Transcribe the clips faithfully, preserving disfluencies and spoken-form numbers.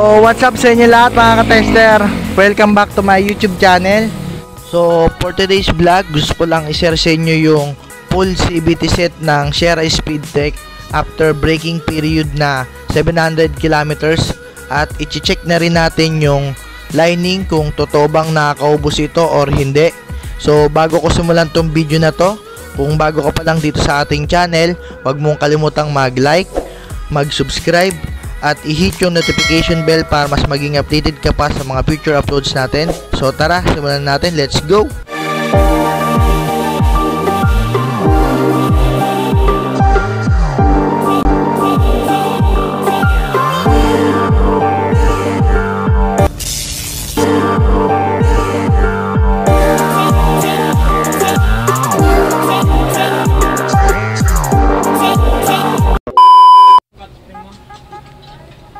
So what's up sa inyo lahat mga ka-tester, welcome back to my YouTube channel. So for today's vlog, gusto ko lang i-share sa inyo yung full C V T set ng Sierra Speedtech after braking period na seven hundred kilometers, at i-check na rin natin yung lining kung totoo bang nakakaubos ito or hindi. So bago ko simulan tong video na to, kung bago ka pa lang dito sa ating channel, huwag mong kalimutang mag-like, mag-subscribe at i-hit yung notification bell para mas maging updated ka pa sa mga future uploads natin. So tara, simulan natin, let's go!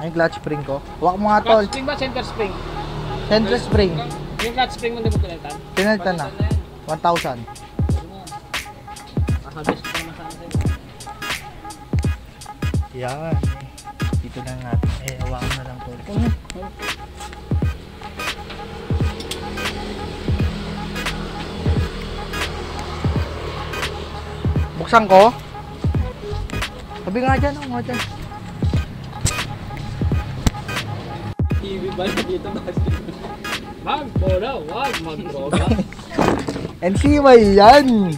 Yung clutch spring ko. Huwag mo nga tol. Clutch spring ba? Center spring? Center spring. Yung clutch spring mo, di mo pinalitan? Pinalitan na. one thousand. Nakabest ko na sana sa'yo. Yan. Dito lang natin. Eh, huwag na lang tol. Buksan ko. Sabi nga dyan. Huwag nga dyan. Magbola, wag magbola. N C Y yan.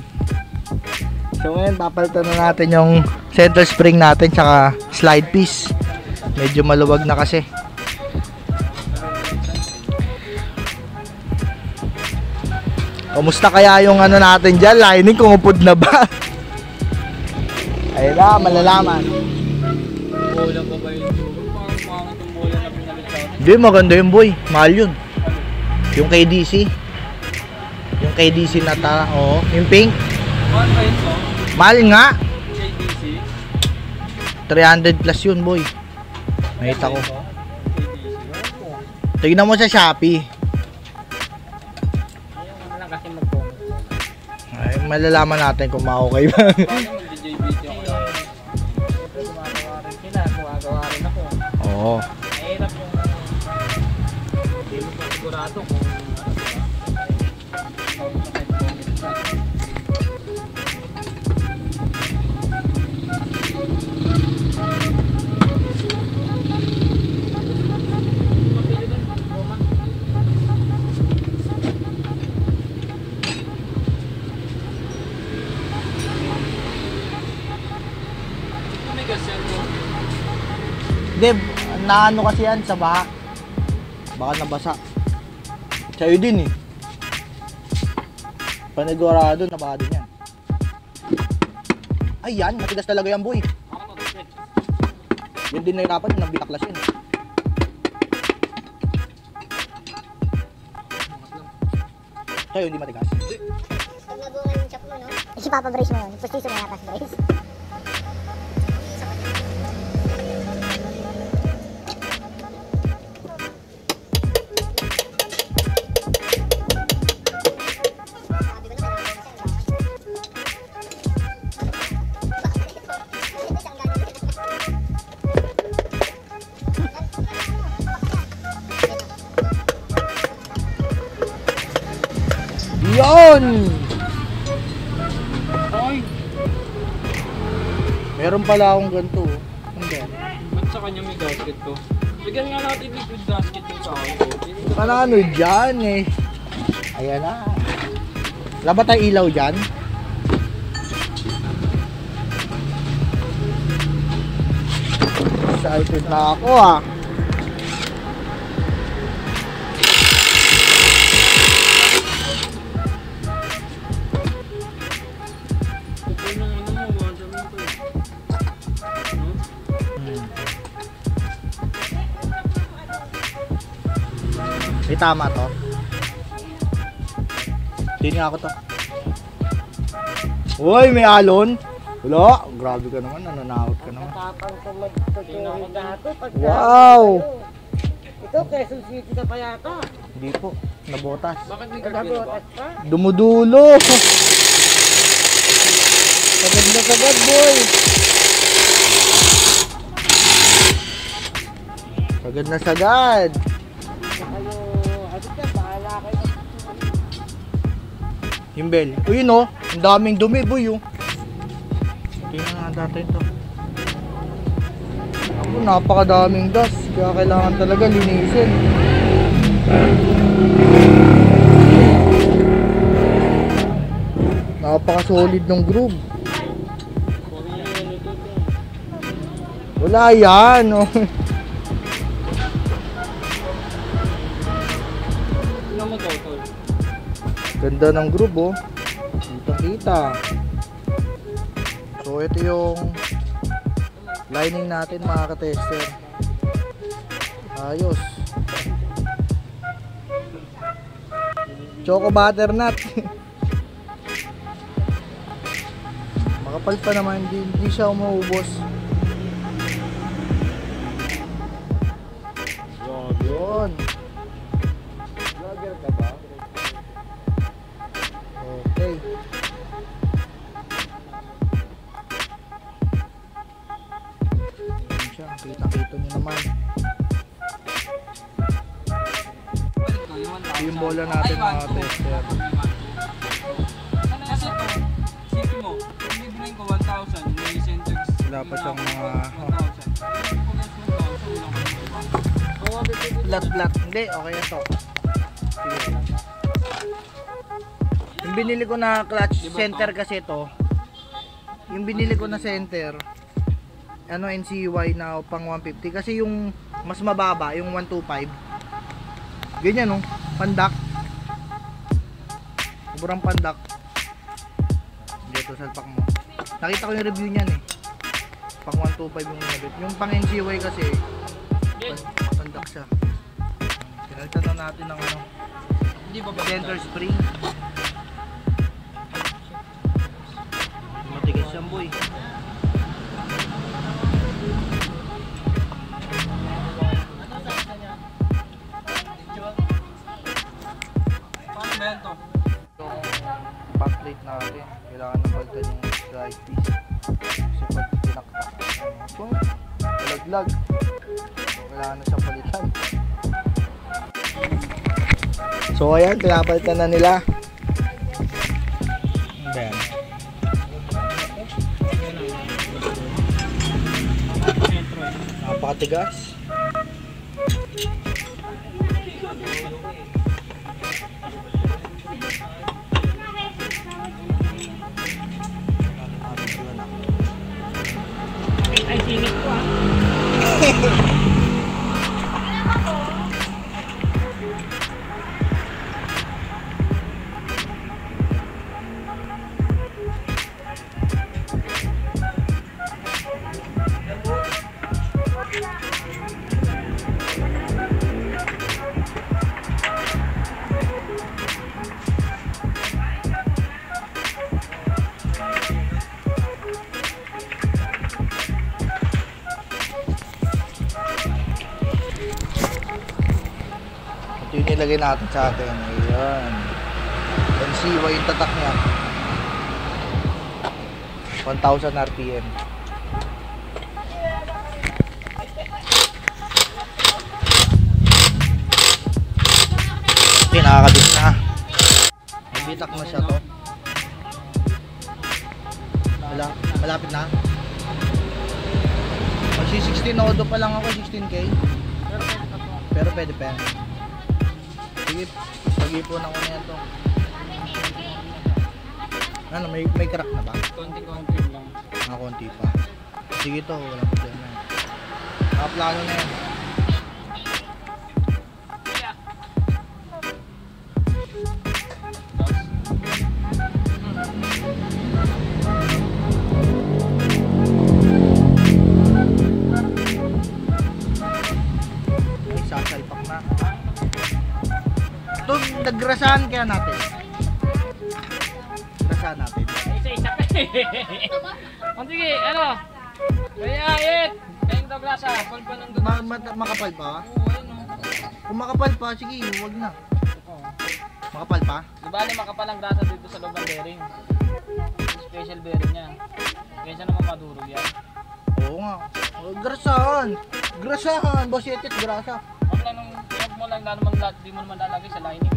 So ngayon papalitan na natin yung central spring natin tsaka slide piece. Medyo maluwag na kasi. Kumusta kaya yung ano natin dyan? Lining kumupod na ba? Ayun na, malalaman. Bola pa ba yun? Hindi, maganda yung boy. Mahal yun. Yung K D C. Yung K D C na ta. Oo. Yung pink. Mahal pa yun, so? Mahal nga. K D C. three hundred plus yun, boy. Nakita ko. Tignan mo sa Shopee. Ayaw mo lang kasi mag-comment. Ay, malalaman natin kung makukay ba. Oo. Deb, naano kasi yan sa baha. Baka nabasa. Sa'yo din eh. Panigurado, nabaka din yan. Ayan, matigas talaga yan boy. Yun din nahirapan, nabitaklas yun. Sa'yo hindi matigas. Pag nabungan yung chop mo, no? Ay, ipapabrace mo yun. Pustiso mo natas, guys. Yon! Oy! Meron pala akong ganito. Hindi. Ba't sa kanya may gasket to? Bigyan nga natin liquid gasket yung sa akin. Parang ano dyan eh. Ayan na. Wala ba tayong ilaw dyan? Excited na ako ah. Ay, tama to. Hindi nga ako to. Uy, may alon. Wala, grabe ka naman, nananakot ka naman. Tapang ko magtutuloy dito. Wow! Ito, Quezon City na pa yata. Hindi po, nabotas. Bakit may nabotas pa? Dumudulo! Sagad na sagad, boy! Sagad na sagad. Yung bell. Uy, no? Ang daming dumi, boy, yung. Tingnan nga natin ito. Ako, napakadaming dust. Kaya kailangan talaga linisin. Napaka-solid ng groove. Wala yan, no? Ganda ng groove, oh. Kita-kita. So, ito yung lining natin, mga ka-tester. Ayos. Choco butternut. Makapal pa naman. Hindi, hindi siya umuubos. Yun. Vlogger ka ba? Okay. Ayan siya. Kita-kita nyo naman. Yung bola natin mga tester. Kasi ito, sipin mo, kung librain ko one thousand, may centex. Wala pa siyang mga... Flat-flat. Hindi, okay na ito. Yung binili ko na clutch center kasi ito. Yung binili ko na center, ano, N C Y na pang one fifty. Kasi yung mas mababa, yung one twenty-five. Ganyan, no? Pandak. Sobrang pandak. Dito, salpak mo. Nakita ko yung review niyan, eh. Pang one twenty-five yung nabit. Yung pang N C Y kasi, pandak siya. Pinalitan na natin ng ano, center spring. Matigas siyang boy. Natin, kailangan ng baltan yung drive piece kasi pag pinakta ito, talaglag, kailangan na siyang palitan. So ayan, pinapalitan na nila. Ayan, napakatigas. Ilagay natin sa atin. Ayan. And see what yung tatak niya. one thousand R P M. Okay, nakakabit na. Bitak na siya to. Malapit na. Kasi sixteen odo pa lang ako, sixteen K. Pero pwede pa yan. Pag-ipon ako na yan to. Ano, may, may crack na ba? Konti-konti lang. Ah, konti pa. Sige to, walang problema. Nakaplano na yan. Grasahan kaya natin. Grasahan natin. Isa-isa ka eh. O sige, ano? Kaya it. Kayong daw grasa. Palpa ng dulas. Ma ma makapal pa? Oo, ayun o. Kung makapal pa, sige, huwag na. Oo. Makapal pa? Diba na makapal ang grasa dito sa loob ng bearing. Special bearing niya. Kaysa naman madurog yan. Oo nga. Grasahan. Grasahan. Boss Yetit, grasa. Huwag lang nung piyag mo lang, naman lahat, di mo naman lalagay sa lining.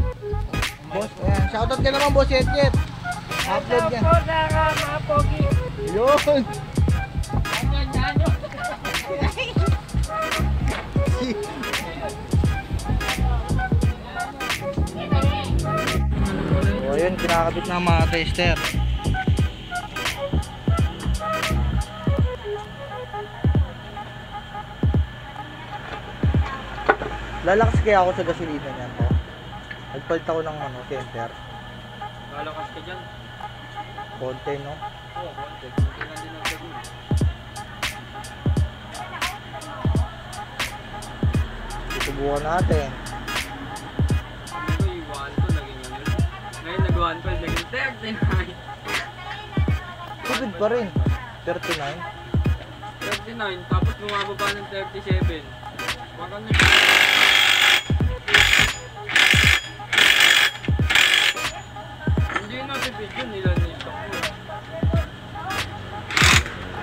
Boss, ayan. Shoutout ka naman, Boss Yetit. Upload ka. Shoutout ko na nga, mga pogi. Yun. Ayan, yan yun. O, yun. Kinakabit na mga tester. Lalakas kaya ako sa gasolina niyan, po. Nagpalit ako ng ano, temper. Lalakas ka dyan? Konti, no? Oo, konti. Konti na din ang sabi. Itubukan natin. Ito yung one twelve naging ano. Ngayon nag-one twelve naging thirty-nine. Tupid pa rin. thirty-nine? thirty-nine, tapos bumaba pa ng thirty-seven. Baka na...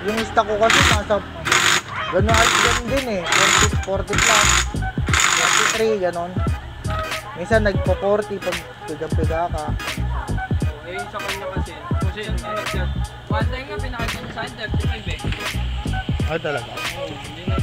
Yung stock ko kasi nasa gano'n at gano'n din eh, forty plus, forty-three, gano'n. Minsan nagpo-forty pag piga-piga ka. Oh, eh, sa kanya kasi, kasi yung nag-set. One time nga, pinakita niya sa'kin, thirty-five eh. Ah, talaga? Oo, hindi na.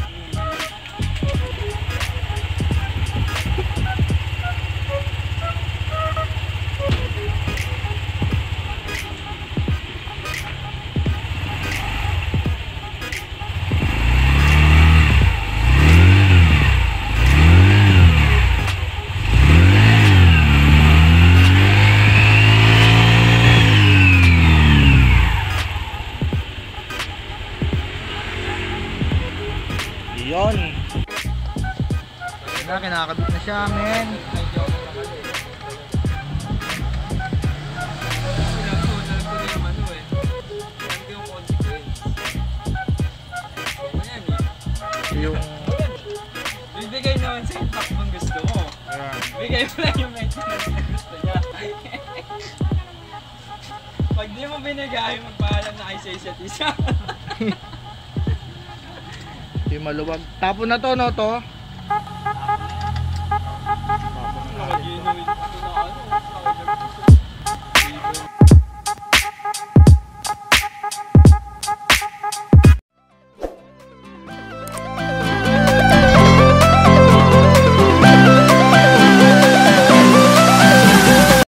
Nakakabit na siya, men. Yung... Bibigay naman sa impact kung gusto mo. Bigay mo lang yung maintenance na gusto niya. Pag di mo binigay, magpaalam na kayo sa isa't isa. Hindi maluwag. Tapo na to, no, to? Thank you.